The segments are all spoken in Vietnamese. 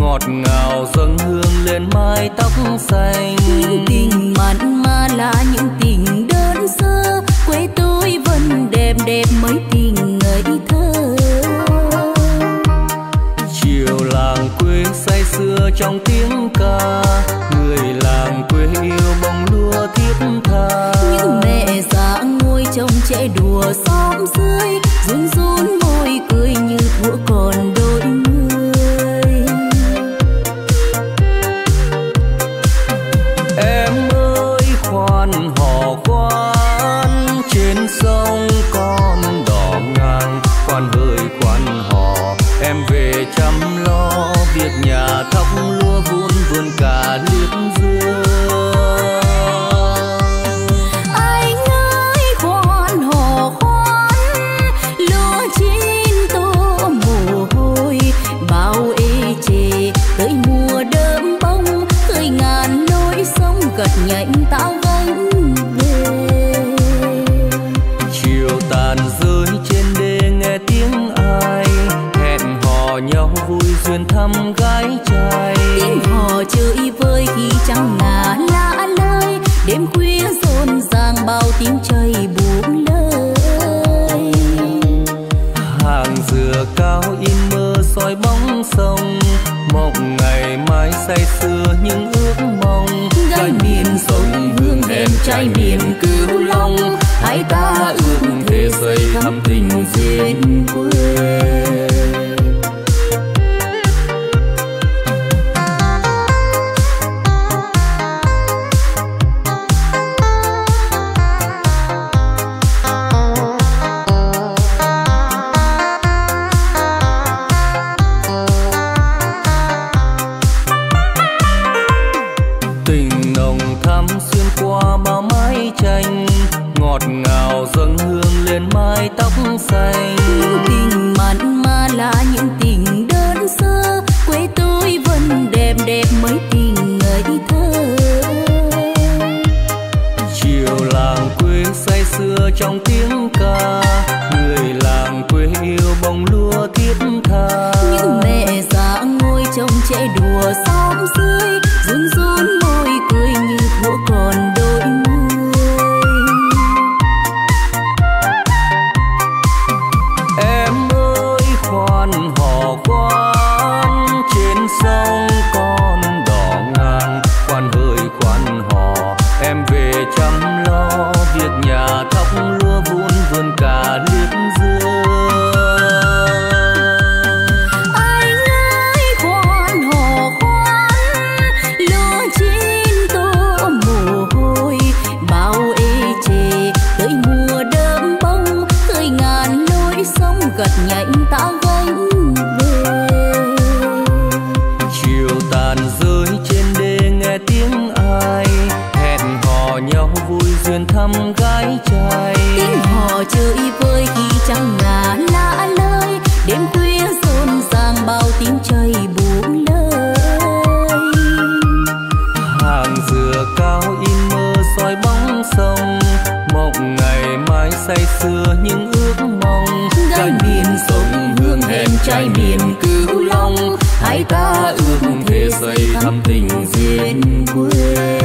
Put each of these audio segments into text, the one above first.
ngọt ngào dâng hương lên mái tóc xanh. Tình mặn mà là những tình đơn sơ, quê tôi vẫn đẹp đẹp mấy tình ngây thơ. Chiều làng quê say sưa trong tiếng ca, người làng quê yêu bông lúa thiết tha. Những mẹ già ngồi trông trẻ đùa xóm dưới, run run môi cười như thuở còn đôi mươi. Em ơi khoan hò khoan, trên sông con đò ngang khoan bơi khoan hò. Em về chăm lo việc nhà, thóc lúa vun vườn cả liếc dưa. Gật nhạnh tao gánh về. Chiều tàn rơi trên đê nghe tiếng ai hẹn hò nhau vui duyên thăm gái trai. Tiếng hò chơi vơi khi trăng ngả lã lơi, đêm khuya rộn ràng bao tiếng trời buông lơi. Hàng dừa cao in mơ soi bóng sông, mộng ngày mai say sưa những ước mong. Trái miền sông hương em trái miền Cửu Long, hãy ta ước thế giới thắm tình duyên quê. Tình mặn mà là những tình đơn sơ, quê tôi vẫn đẹp đẹp mấy tình ngây thơ. Chiều làng quê say sưa trong tiếng ca, người làng quê yêu bông lúa thiết tha. Những mẹ già ngồi trông trẻ đùa xóm dưới, run run môi cười như thuở còn đôi mươi. Sông con đỏ ngang khoan bơi khoan hò, em về chăm lo việc nhà, thóc lúa vun vườn cả liếc dưa. Ai ơi khoan hò khoan, lúa chín tô mồ hôi bao ê chề, tới mùa đơm bông tươi ngàn nỗi sông gặt nhạnh tao gánh. Tàn rơi trên đê nghe tiếng ai hẹn hò nhau vui duyên thăm gái trai. Tiếng hò chơi vơi khi trăng ngả lã lơi, đêm khuya rộn ràng bao tiếng trời buông lơi. Hàng dừa cao in mơ soi bóng sông, mộng ngày mai say sưa những ước mong. Trái miền sông hương em trái miền Cửu Long, hãy ta ước thế giới thắm tình duyên quê.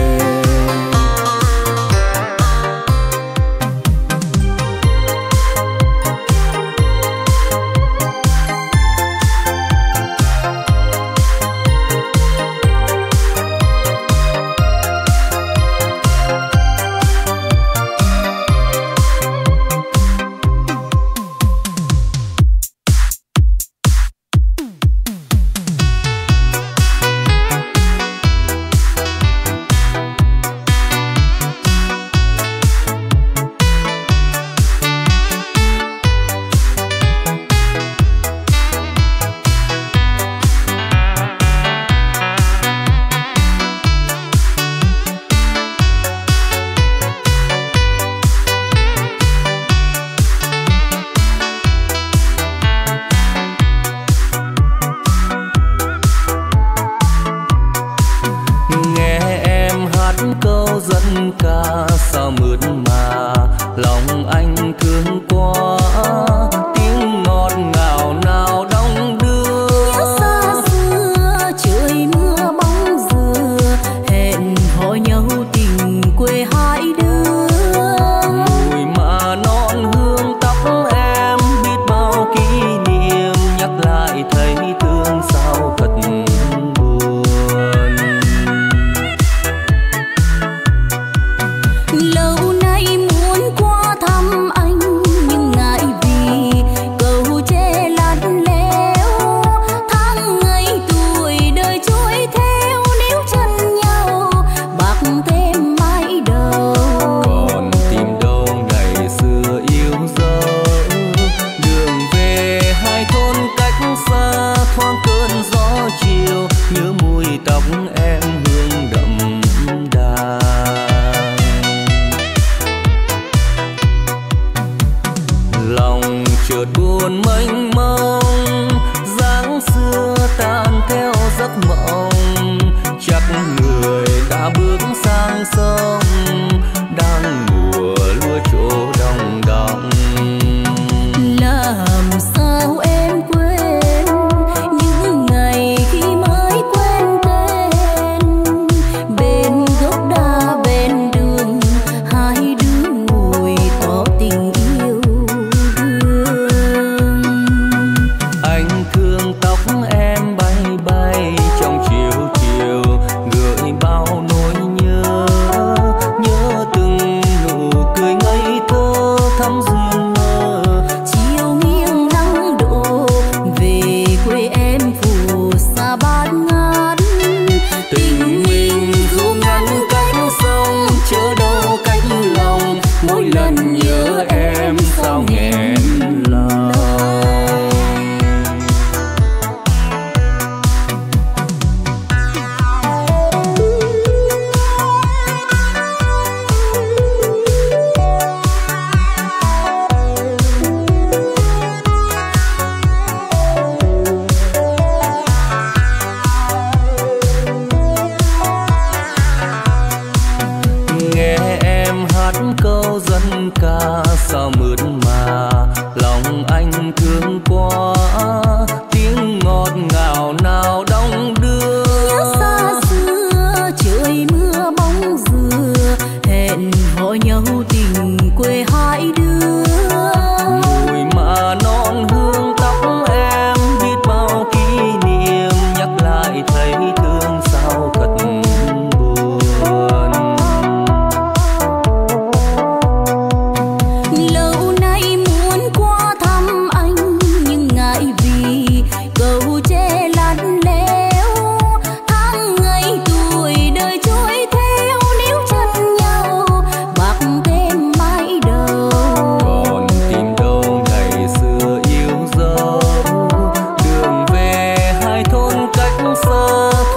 Hương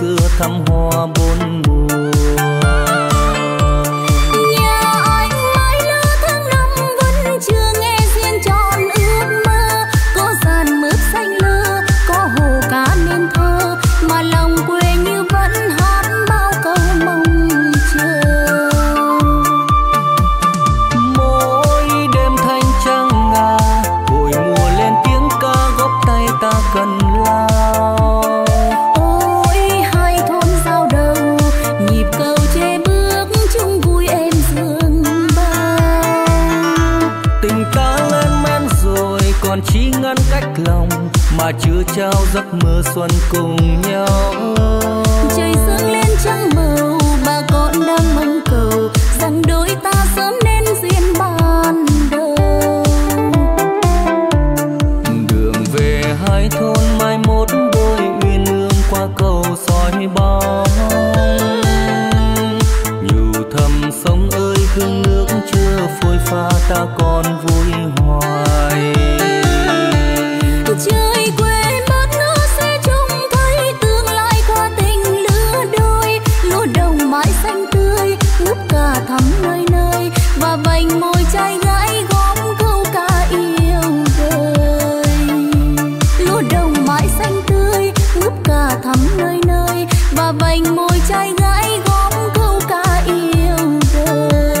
xưa thăm hoa bốn mùa. Nhà anh mãi lứa tháng năm vẫn chưa nghe duyên tròn ước mơ, có dàn mướp xanh lơ, có hồ cá nên thơ, mà lòng quê như vẫn hát bao câu mong chờ. Mỗi đêm thanh trăng ngà, buổi mùa lên tiếng ca góp tay ta cần lao. Còn chỉ ngăn cách lòng mà chưa trao giấc mơ xuân cùng nhau. Trời sương lên trắng màu, bà con đang mong cầu rằng đôi ta sớm nên duyên ban đầu. Đường về hai thôn mai mốt đôi uyên ương qua cầu soi bóng. Nhủ thầm sông ơi hương nước chưa phôi pha ta còn vui hoài. Trời quê mất nước sẽ trông thấy tương lai qua tình lứa đôi, lúa đồng mãi xanh tươi, ướp cà thắm nơi nơi và vành môi trai gái góp câu ca yêu đời. Lúa đồng mãi xanh tươi, ướp cà thắm nơi nơi và vành môi trai gái góp câu ca yêu đời.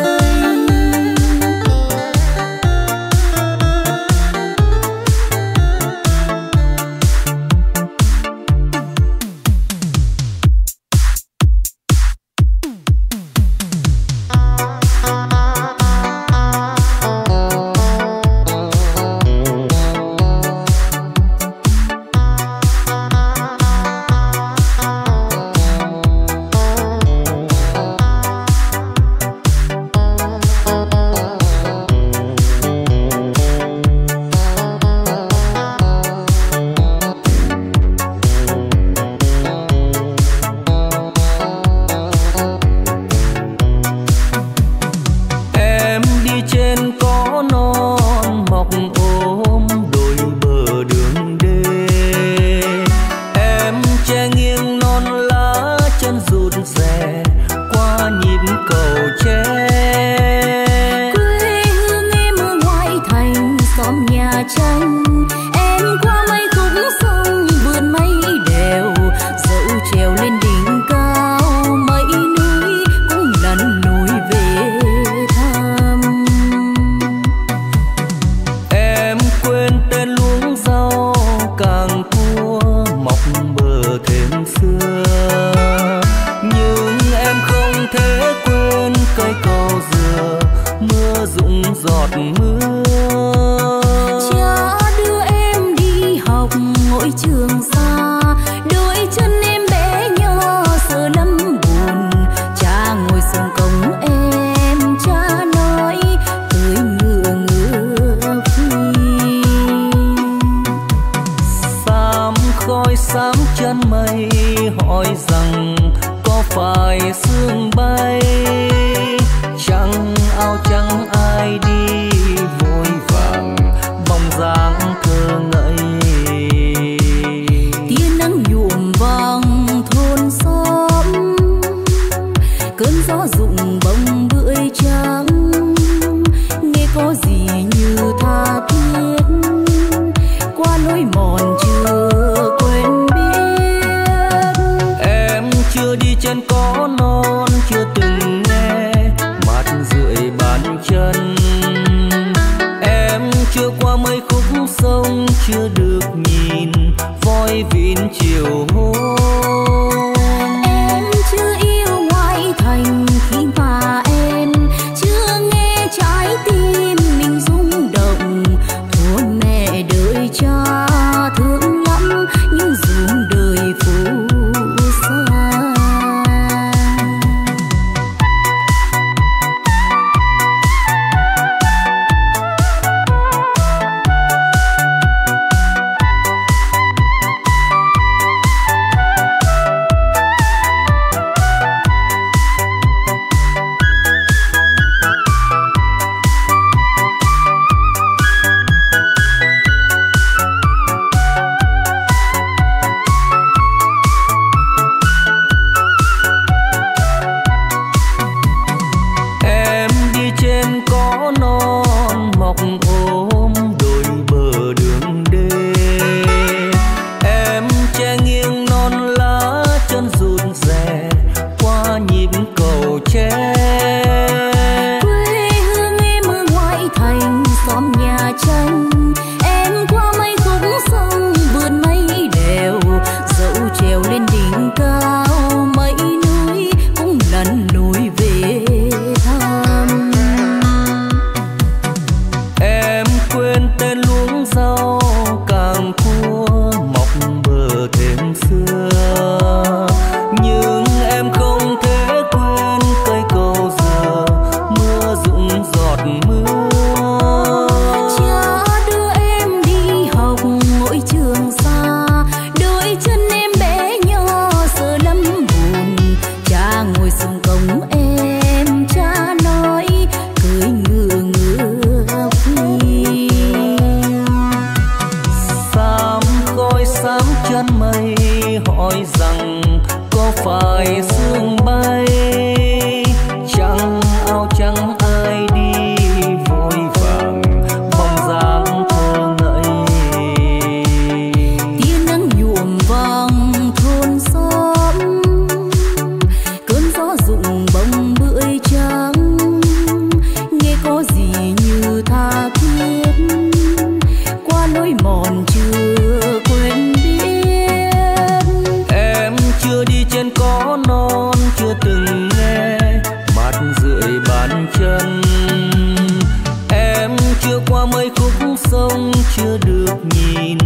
tán mây, hỏi rằng có phải sương bay. Trăng áo trắng ai đi vội vàng, bóng dáng thơ ngây. Tia nắng nhuộm vàng thôn xóm, cơn gió rụng bông bưởi trắng. Nghe có gì như tha thiết qua lối mòn chưa quên biết. Em chưa đi trên cỏ non, chưa từng nghe mát rượi bàn chân. Em chưa qua mấy khúc sông, chưa được nhìn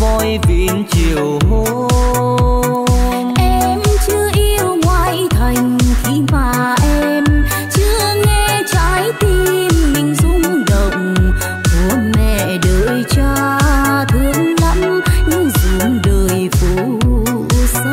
voi vịn chiều hôm. Em chưa yêu ngoại thành khi mà em chưa nghe trái tim mình rung động. Bố mẹ đợi cha thương lắm, nhưng dường đời phố xa.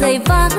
Dây vác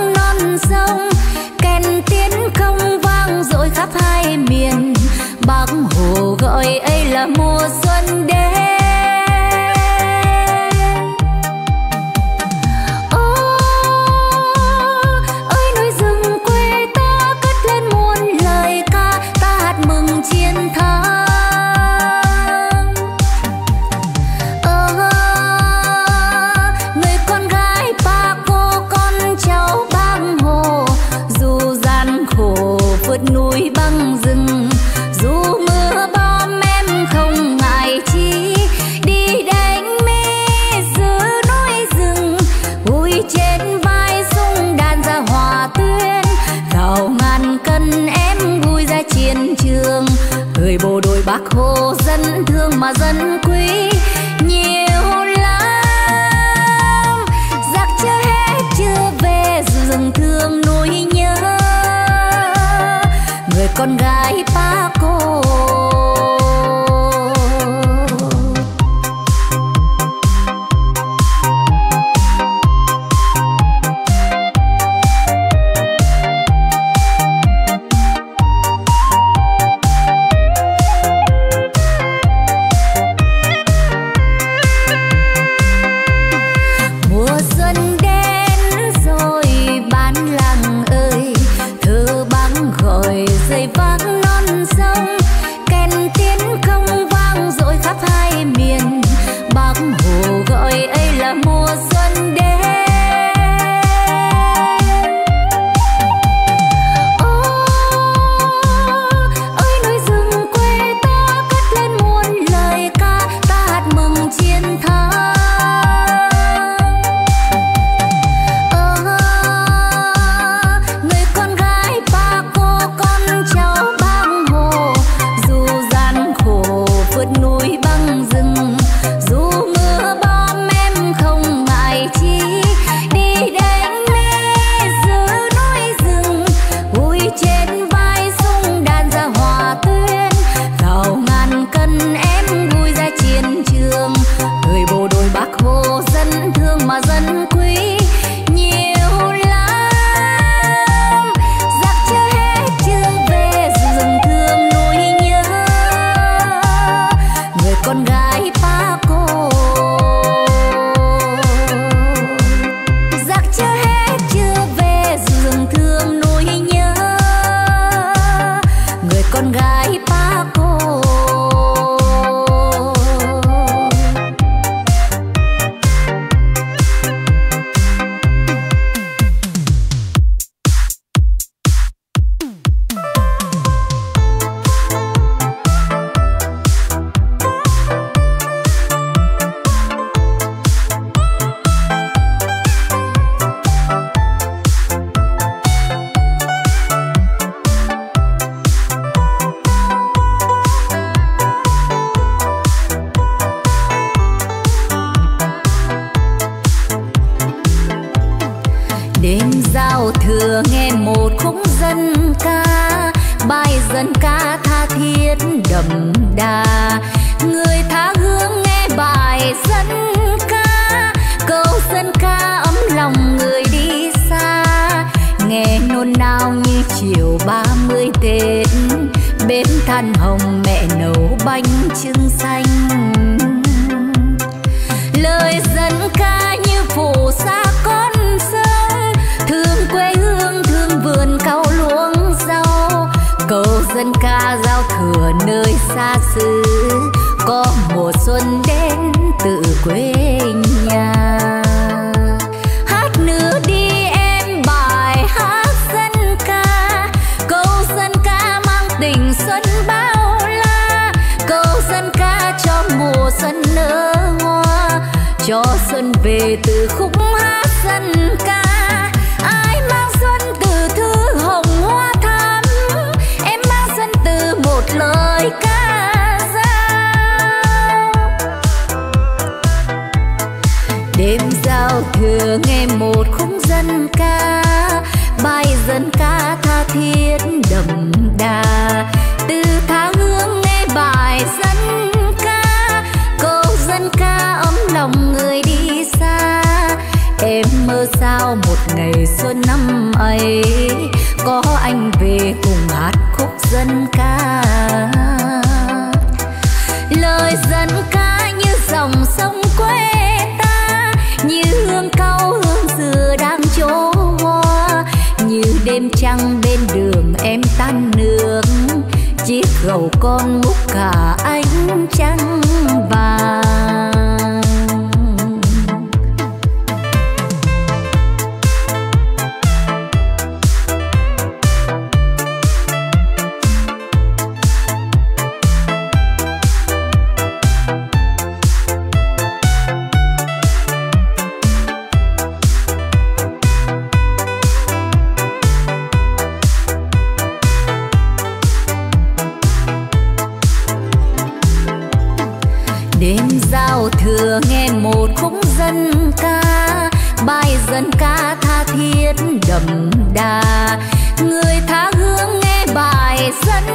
non sông ken thiết đậm đà, người tha hương nghe bài dân ca, câu dân ca ấm lòng người đi xa, nghe nôn nao như chiều 30 Tết bên than hồng mẹ nấu bánh trưng xanh. Lời dân ca như phủ xa con sông, thương quê hương thương vườn cau luống rau, câu dân ca giao thừa nơi xa xứ, có mùa xuân đến từ quê nhà. Hát nữa đi em bài hát dân ca, câu dân ca mang tình xuân bao la, câu dân ca cho mùa xuân nở hoa, cho xuân về từ khúc hát dân ca. Ai mang xuân từ thứ hồng hoa thắm, em mang xuân từ một lời ca đêm giao thừa. Nghe một khúc dân ca, bài dân ca tha thiết đậm đà, từ tha hương nghe bài dân ca, câu dân ca ấm lòng người đi xa, em mơ sao một ngày xuân năm ấy có anh về cùng hát khúc dân ca. Lời dân ca như dòng sông quê, như hương cau hương dừa đang trổ hoa, như đêm trăng bên đường em tan nước, chiếc gầu con múc cả ánh trăng vàng. Giao thừa nghe một khúc dân ca, bài dân ca tha thiết đậm đà, người tha hương nghe bài dân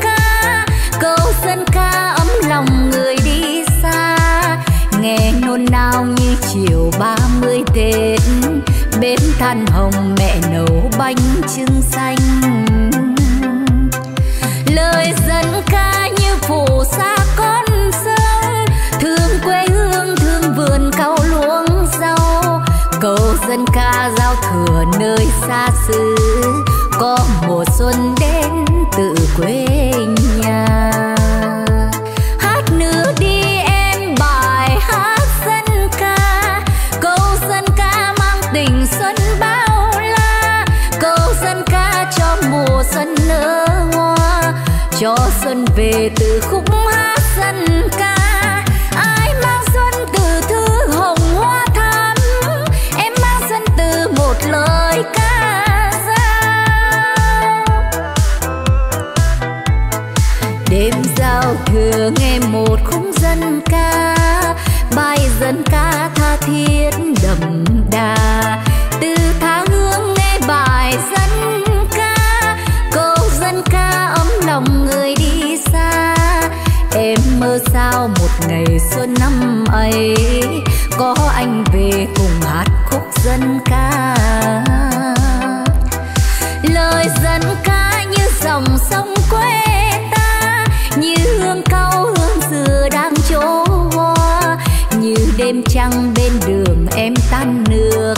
ca, câu dân ca ấm lòng người đi xa, nghe nôn nao như chiều 30 Tết bên than hồng mẹ nấu bánh trưng xanh. Lời dân ca như phủ xa con sông, thương quê hương thương vườn cau luống rau, câu dân ca giao thừa nơi xa xứ, có mùa xuân đến từ quê nhà. Hát nữa đi em bài hát dân ca, câu dân ca mang tình xuân bao la, câu dân ca cho mùa xuân nở hoa, cho xuân về từ khúc hát dân ca. Lời ca giao đêm giao thừa nghe một khúc dân ca, bài dân ca tha thiết đậm đà, từ tha hương nghe bài dân ca, câu dân ca ấm lòng người đi xa, em mơ sao một ngày xuân năm ấy có anh về cùng hát khúc dân ca. Lời dân ca như dòng sông quê ta, như hương cau hương dừa đang trổ hoa, như đêm trăng bên đường em tan nước,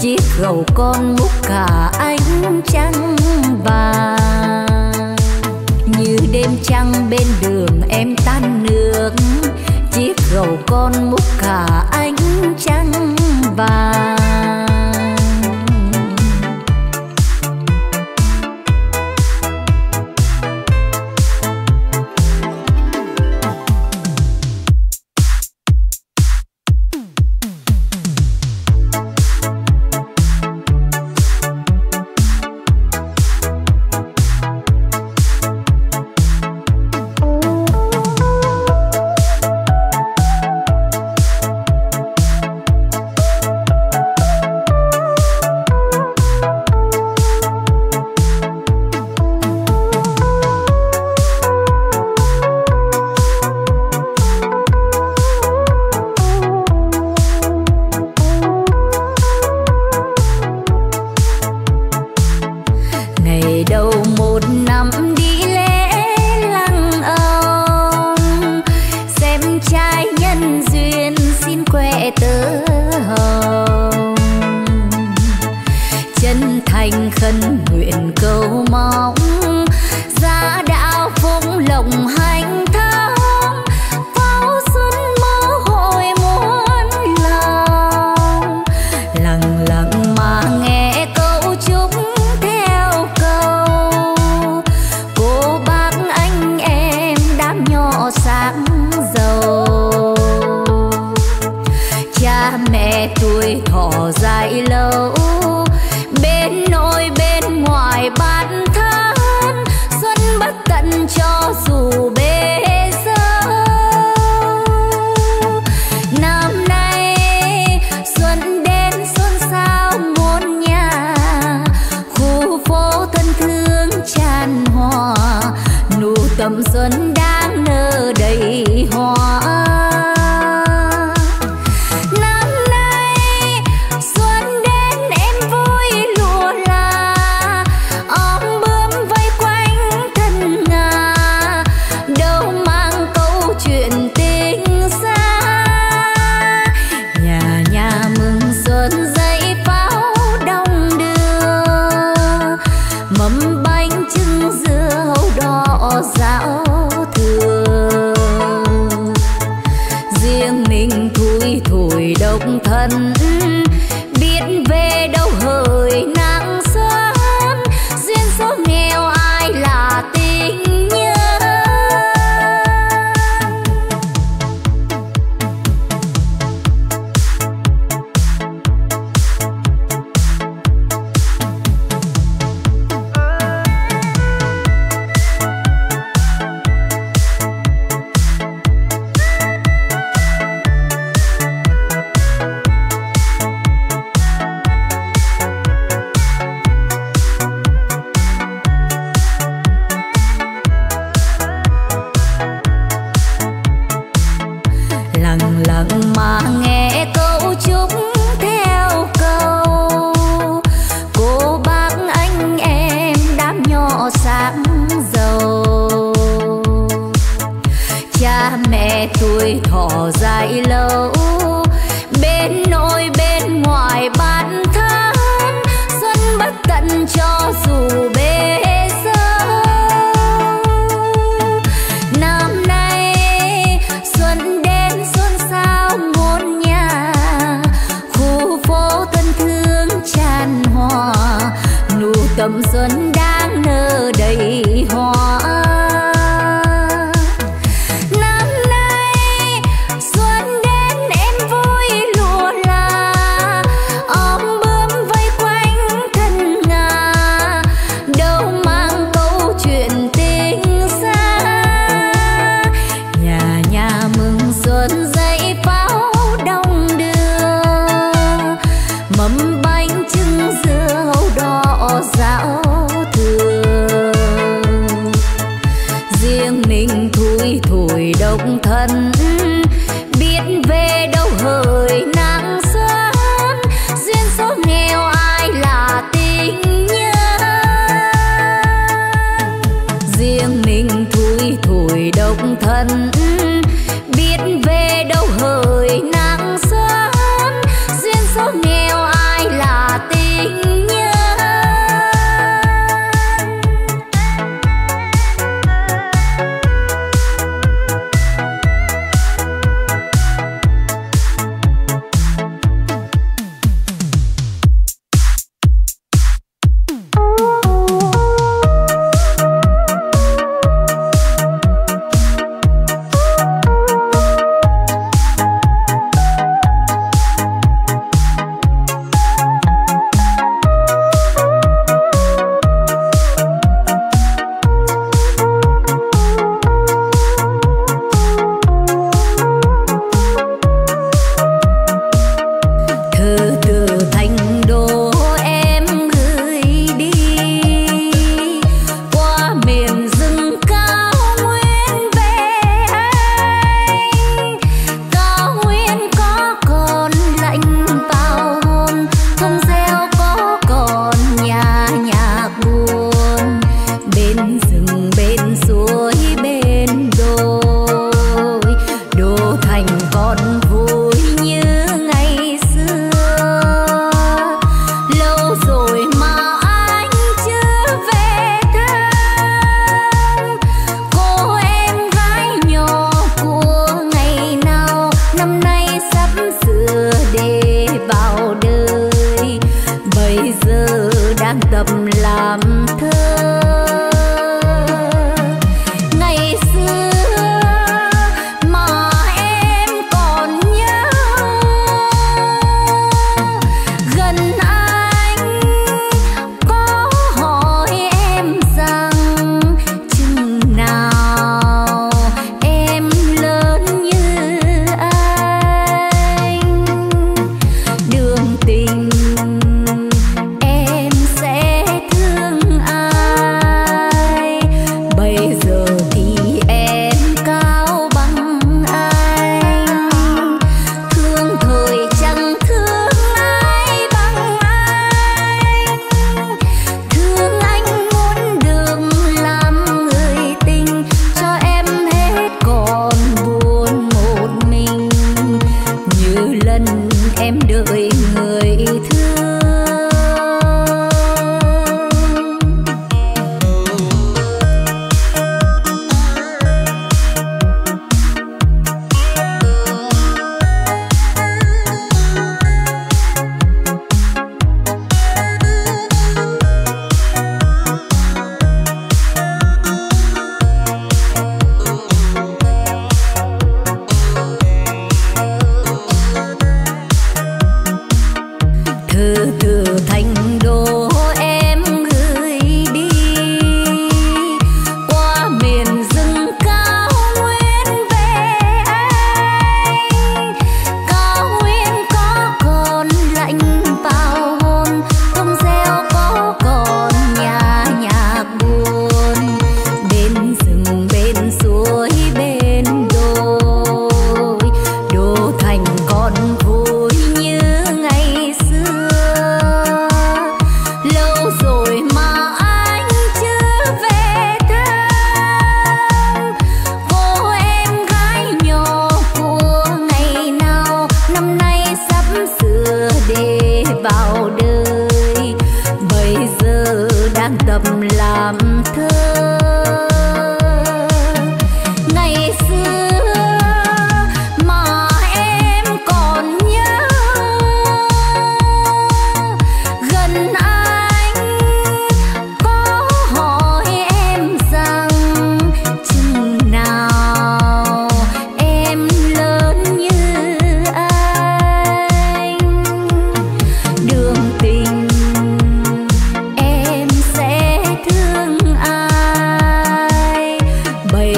chiếc gầu con múc cả ánh trăng vàng, như đêm trăng bên đường em tan nước, chiếc gầu con múc cả ánh trăng vàng.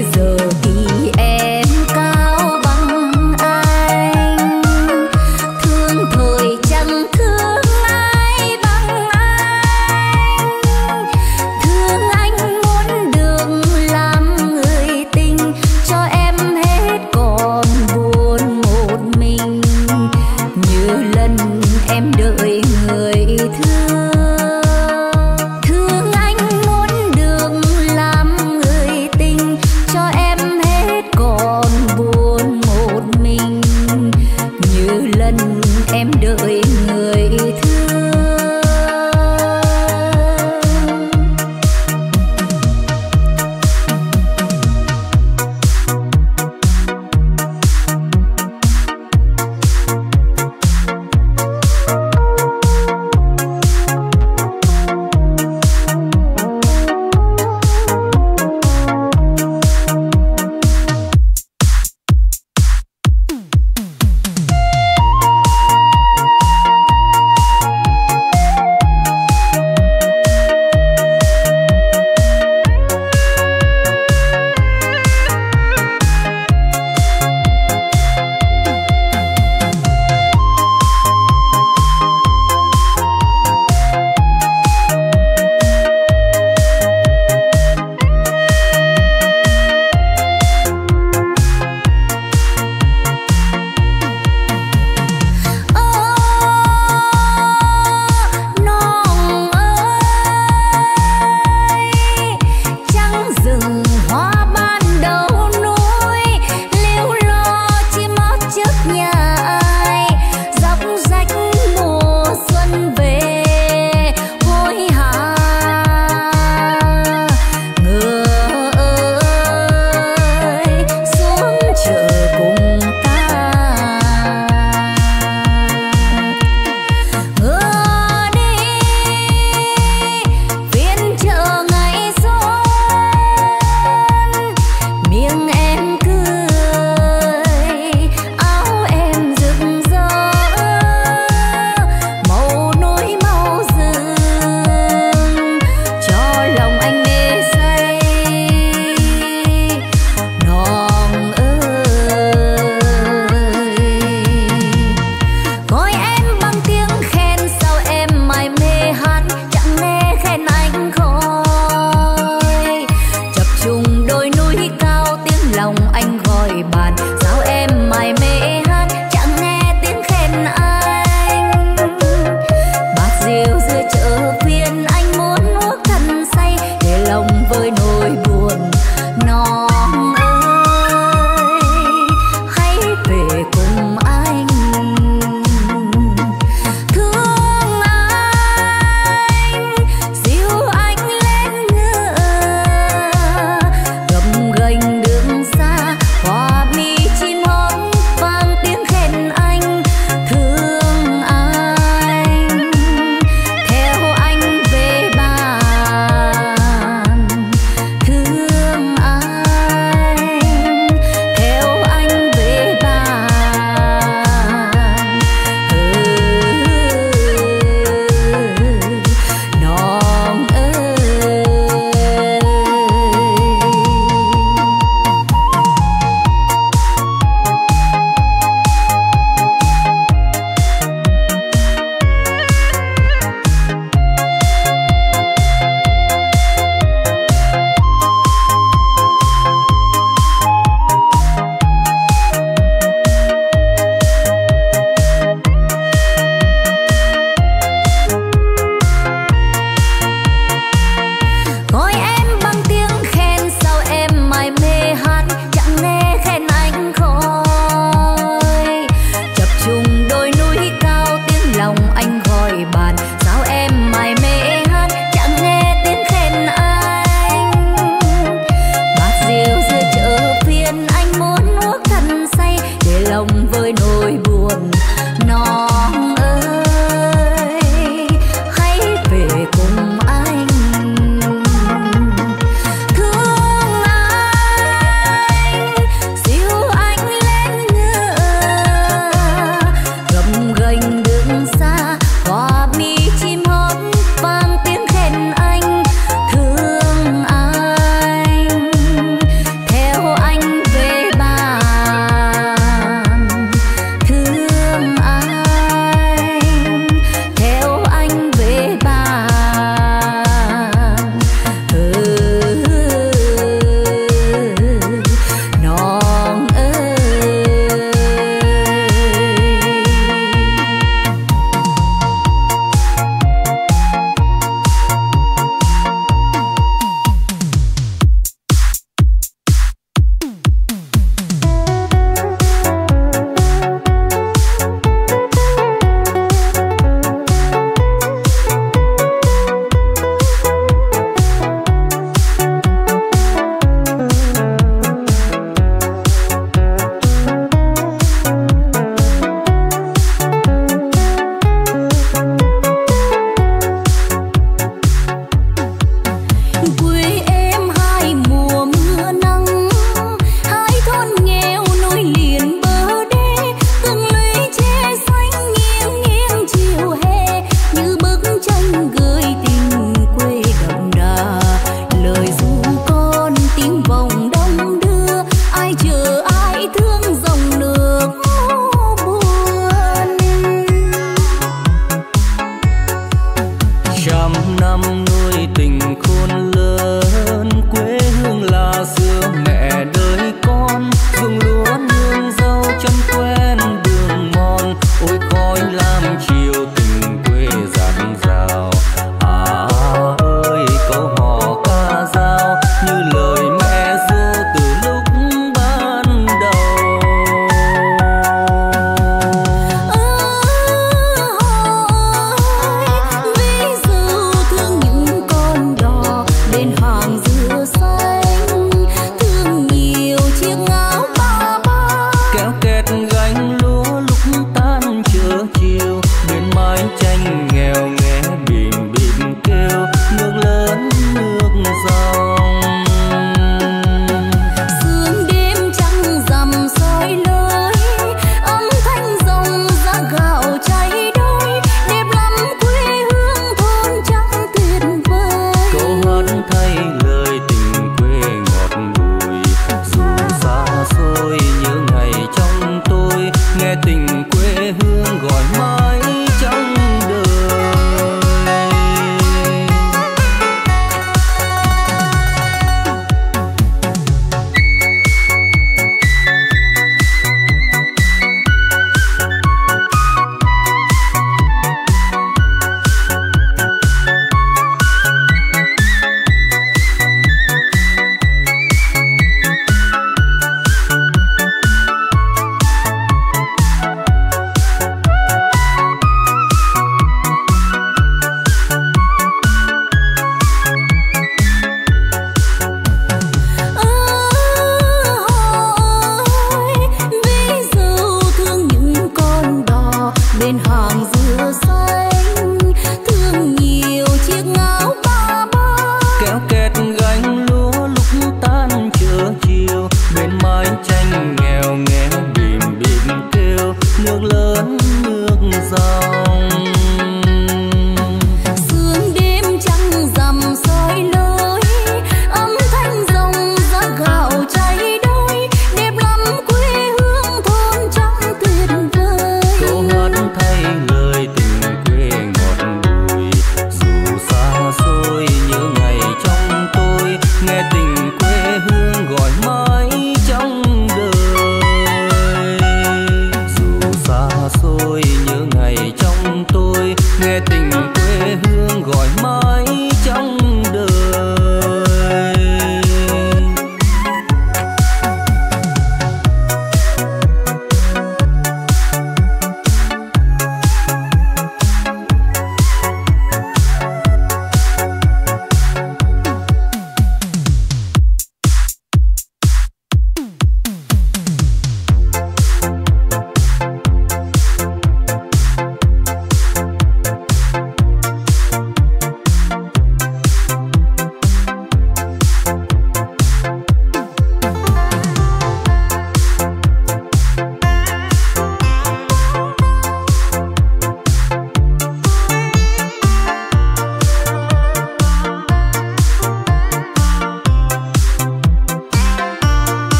xa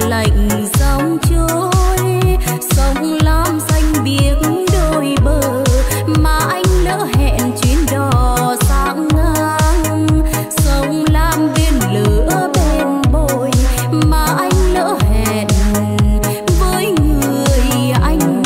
lạnh dòng trôi, sông lam xanh biếc đôi bờ mà anh lỡ hẹn chuyến đò sang ngang. Sông lam biên lửa bên bồi mà anh lỡ hẹn với người anh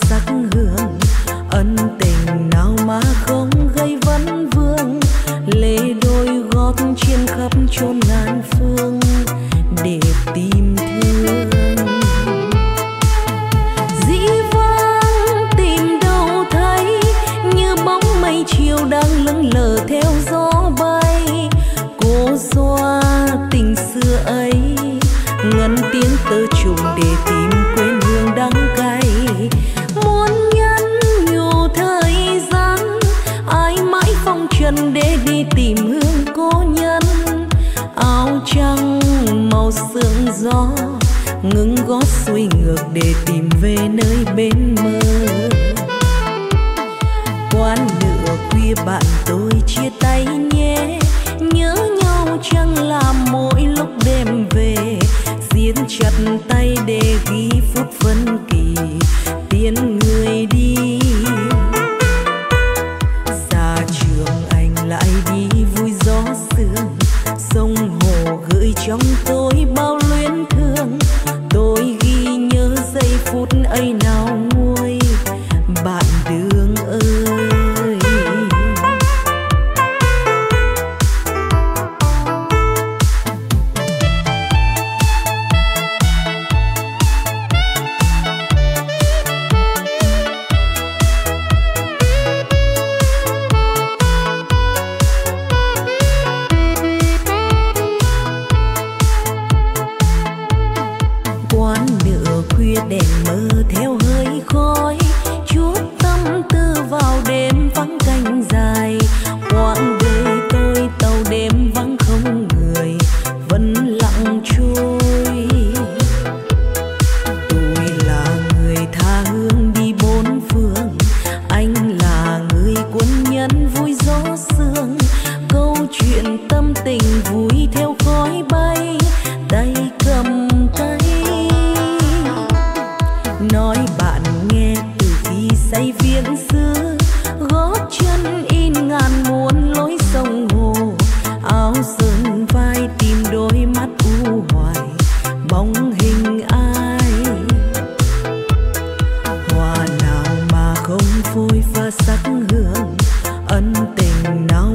sắc hương ân tình nào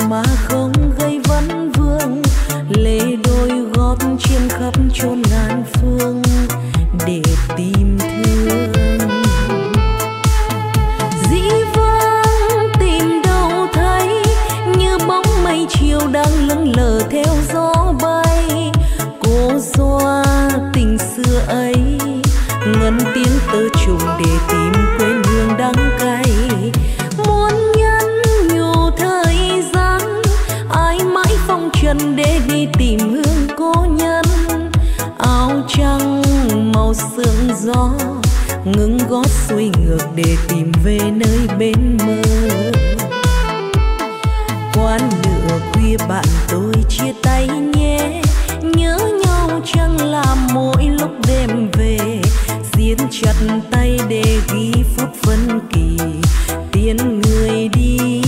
mà không gây vấn vương. xuân để đi tìm hương cố nhân. Áo trắng màu sương gió ngừng gót xuôi ngược để tìm về nơi bên mơ. Quán nửa khuya bạn tôi chia tay nhé, nhớ nhau chẳng là mỗi lúc đêm về. Siết chặt tay để ghi phút phân kỳ tiến người đi.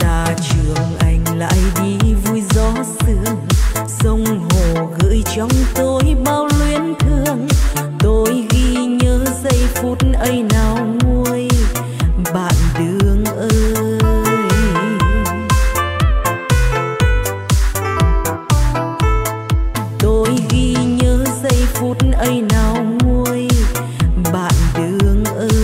Ra trường anh lại đi vui gió sương, sông hồ gợi trong tôi bao luyến thương. Tôi ghi nhớ giây phút ấy nào nguôi bạn đường ơi. Tôi ghi nhớ giây phút ấy nào nguôi bạn đường ơi.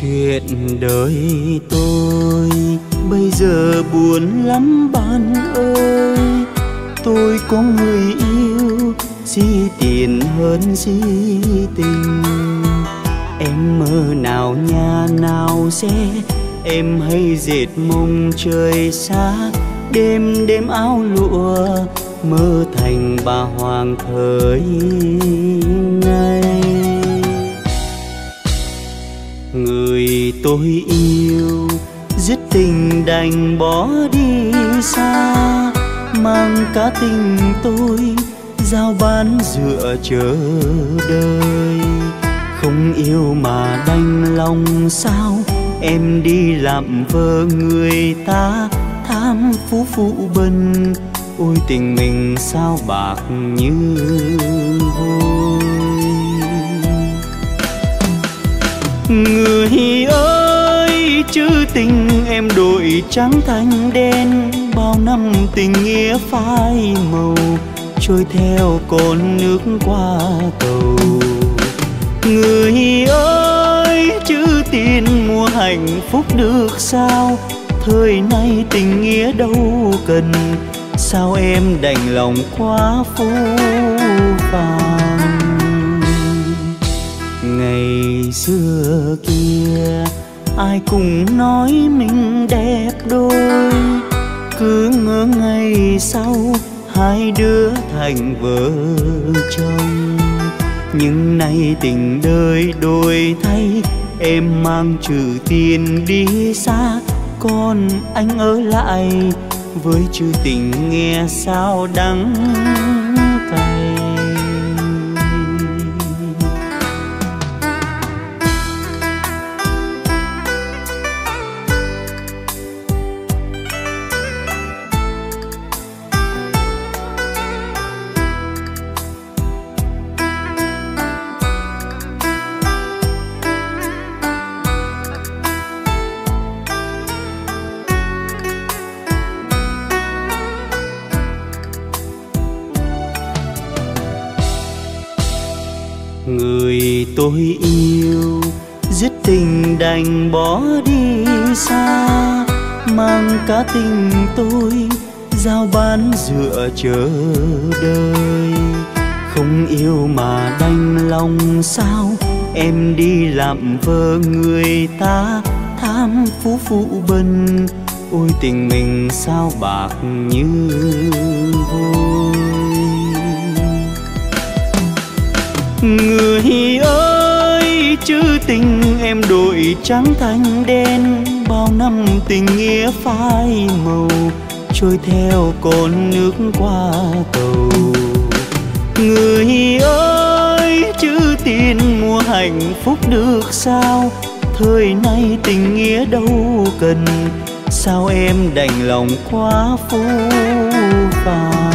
Chuyện đời tôi bây giờ buồn lắm bạn ơi. Tôi có người yêu si tiền hơn si tình. Em mơ nào nhà nào xe, em hay dệt mông trời xa. Đêm đêm áo lụa mơ thành bà hoàng thời ngày. Người tôi yêu dứt tình đành bỏ đi xa. Mang cả tình tôi giao bán dựa chờ đời. Không yêu mà đành lòng sao, em đi làm vợ người ta. Tham phú bần ôi tình mình sao bạc như vôi. Người ơi chữ tình em đổi trắng thành đen. Bao năm tình nghĩa phai màu, trôi theo con nước qua cầu. Người ơi chữ tiền mua hạnh phúc được sao. Thời nay tình nghĩa đâu cần, sao em đành lòng quá phú vàng. Ngày xưa kia ai cũng nói mình đẹp đôi. Cứ ngỡ ngày sau hai đứa thành vợ chồng. Nhưng nay tình đời đổi thay, em mang chữ tiền đi xa. Còn anh ở lại với chữ tình nghe sao đắng. Người tôi yêu dứt tình đành bỏ đi xa. Mang cả tình tôi giao bán dựa chờ đời. Không yêu mà đành lòng sao, em đi làm vợ người ta. Tham phú bần ôi tình mình sao bạc như vôi. Người ơi chữ tình em đổi trắng thành đen. Bao năm tình nghĩa phai màu, trôi theo con nước qua cầu. Người ơi chữ tiền mua hạnh phúc được sao. Thời nay tình nghĩa đâu cần, sao em đành lòng quá phũ phàng.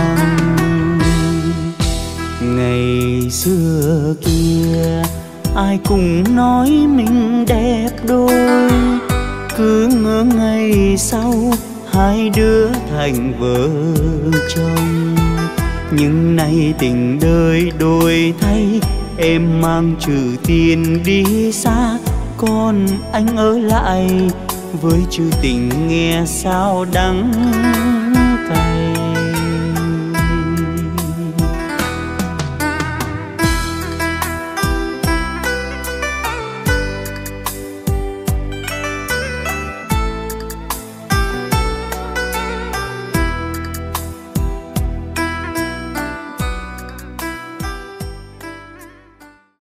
ai cũng nói mình đẹp đôi. Cứ ngỡ ngày sau hai đứa thành vợ chồng, nhưng nay tình đời đổi thay, em mang chữ tiền đi xa, còn anh ở lại với chữ tình nghe sao đắng cay.